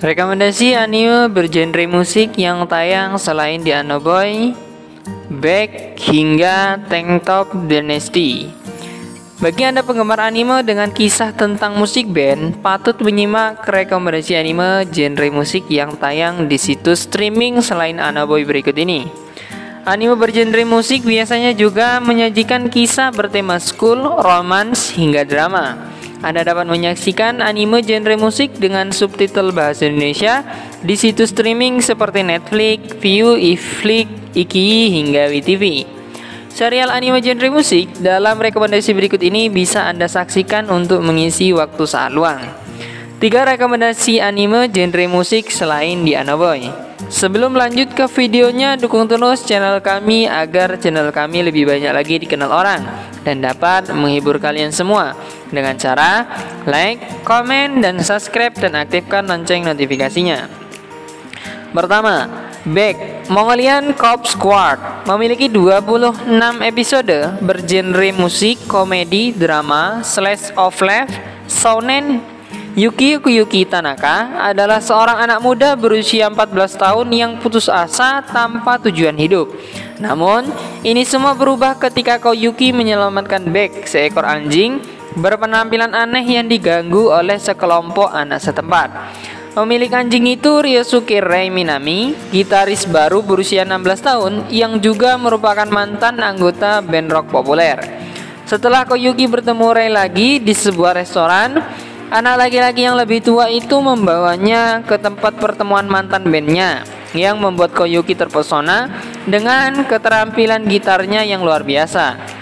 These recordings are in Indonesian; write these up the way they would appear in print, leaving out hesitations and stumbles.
Rekomendasi anime bergenre musik yang tayang selain di anoBoy, Beck, hingga Takt Op. Destiny. Bagi Anda penggemar anime dengan kisah tentang musik band, patut menyimak rekomendasi anime genre musik yang tayang di situs streaming selain anoBoy berikut ini. Anime bergenre musik biasanya juga menyajikan kisah bertema school, romance, hingga drama. Anda dapat menyaksikan anime genre musik dengan subtitle bahasa Indonesia di situs streaming seperti Netflix, Viu, iFlix, Ikiyi, hingga WeTV. Serial anime genre musik dalam rekomendasi berikut ini bisa Anda saksikan untuk mengisi waktu saat luang. 3 rekomendasi anime genre musik selain di anoBoy. Sebelum lanjut ke videonya, dukung terus channel kami agar channel kami lebih banyak lagi dikenal orang dan dapat menghibur kalian semua dengan cara like, komen, dan subscribe, dan aktifkan lonceng notifikasinya. Pertama, Beck Mongolian Cop Squad memiliki 26 episode bergenre musik, komedi, drama, slice of life, shonen. Koyuki Tanaka adalah seorang anak muda berusia 14 tahun yang putus asa tanpa tujuan hidup. Namun, ini semua berubah ketika Koyuki menyelamatkan Beck, seekor anjing berpenampilan aneh yang diganggu oleh sekelompok anak setempat. Pemilik anjing itu Ryosuke Rei Minami, gitaris baru berusia 16 tahun yang juga merupakan mantan anggota band rock populer. Setelah Koyuki bertemu Rei lagi di sebuah restoran, anak laki-laki yang lebih tua itu membawanya ke tempat pertemuan mantan bandnya, yang membuat Koyuki terpesona dengan keterampilan gitarnya yang luar biasa.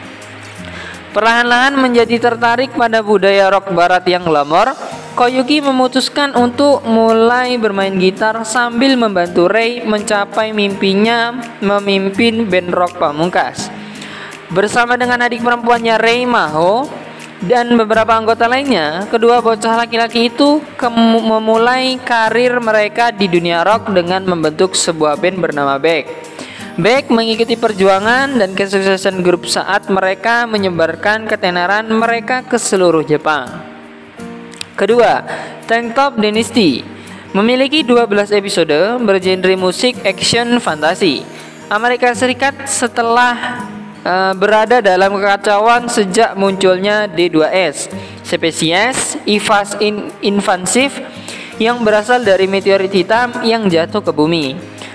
Perlahan-lahan menjadi tertarik pada budaya rock barat yang glamor, Koyuki memutuskan untuk mulai bermain gitar sambil membantu Rei mencapai mimpinya memimpin band rock pamungkas. Bersama dengan adik perempuannya Rei, Maho, dan beberapa anggota lainnya, kedua bocah laki-laki itu memulai karir mereka di dunia rock dengan membentuk sebuah band bernama Beck. Beck mengikuti perjuangan dan kesuksesan grup saat mereka menyebarkan ketenaran mereka ke seluruh Jepang. Kedua, Takt Op. Destiny memiliki 12 episode bergenre musik, action, fantasi. Amerika Serikat setelah berada dalam kekacauan sejak munculnya D2S, spesies invasif yang berasal dari meteorit hitam yang jatuh ke bumi.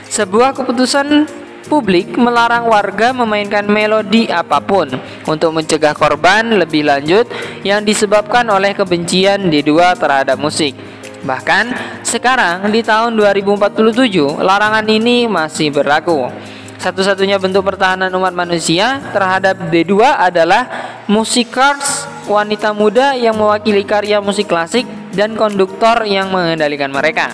Sebuah keputusan publik melarang warga memainkan melodi apapun untuk mencegah korban lebih lanjut yang disebabkan oleh kebencian D2 terhadap musik. Bahkan sekarang di tahun 2047 larangan ini masih berlaku. Satu-satunya bentuk pertahanan umat manusia terhadap D2 adalah musikers, wanita muda yang mewakili karya musik klasik dan konduktor yang mengendalikan mereka.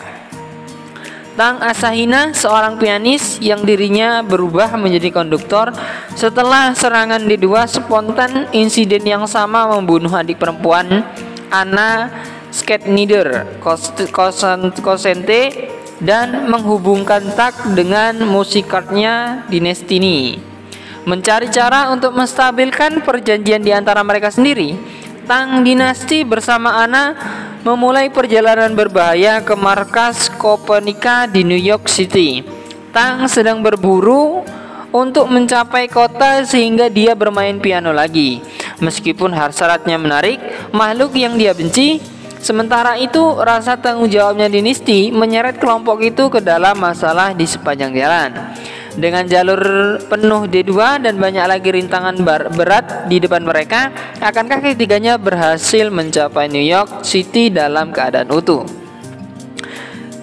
Tang Asahina, seorang pianis yang dirinya berubah menjadi konduktor setelah serangan D2 spontan. Insiden yang sama membunuh adik perempuan Anna Skettnieder Kosente dan menghubungkan Takt dengan musikernya Destiny. Mencari cara untuk menstabilkan perjanjian di antara mereka sendiri, Tang Dynasty bersama Anna memulai perjalanan berbahaya ke markas Copernica di New York City. Tang sedang berburu untuk mencapai kota sehingga dia bermain piano lagi. Meskipun syaratnya menarik, makhluk yang dia benci. Sementara itu, rasa tanggung jawabnya Dynasty menyeret kelompok itu ke dalam masalah di sepanjang jalan. Dengan jalur penuh D2 dan banyak lagi rintangan berat di depan mereka, akankah ketiganya berhasil mencapai New York City dalam keadaan utuh?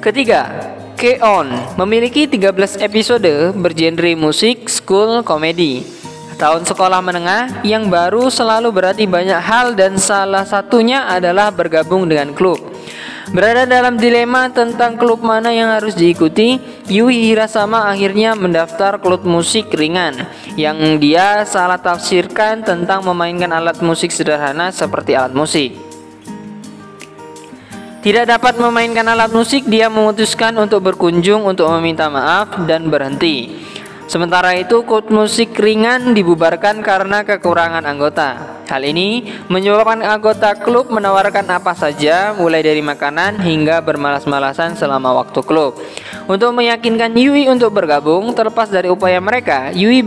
Ketiga, K-On! Memiliki 13 episode bergenre musik, school, komedi. Tahun sekolah menengah yang baru selalu berarti banyak hal, dan salah satunya adalah bergabung dengan klub. Berada dalam dilema tentang klub mana yang harus diikuti, Yui Hirasawa akhirnya mendaftar klub musik ringan yang dia salah tafsirkan tentang memainkan alat musik sederhana seperti alat musik. Tidak dapat memainkan alat musik, dia memutuskan untuk berkunjung untuk meminta maaf dan berhenti. Sementara itu, klub musik ringan dibubarkan karena kekurangan anggota. Hal ini menyebabkan anggota klub menawarkan apa saja, mulai dari makanan hingga bermalas-malasan selama waktu klub. Untuk meyakinkan Yui untuk bergabung, terlepas dari upaya mereka, Yui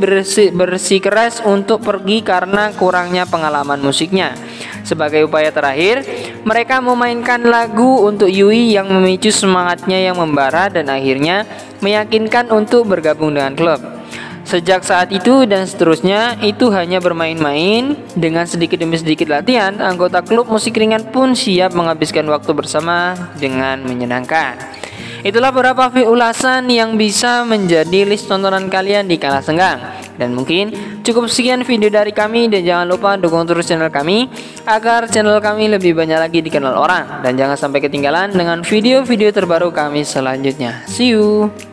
bersikeras untuk pergi karena kurangnya pengalaman musiknya. Sebagai upaya terakhir, mereka memainkan lagu untuk Yui yang memicu semangatnya yang membara dan akhirnya meyakinkan untuk bergabung dengan klub. Sejak saat itu dan seterusnya, itu hanya bermain-main. Dengan sedikit demi sedikit latihan, anggota klub musik ringan pun siap menghabiskan waktu bersama dengan menyenangkan. Itulah beberapa ulasan yang bisa menjadi list tontonan kalian di kala senggang. Dan mungkin cukup sekian video dari kami, dan jangan lupa dukung terus channel kami agar channel kami lebih banyak lagi dikenal orang. Dan jangan sampai ketinggalan dengan video-video terbaru kami selanjutnya. See you!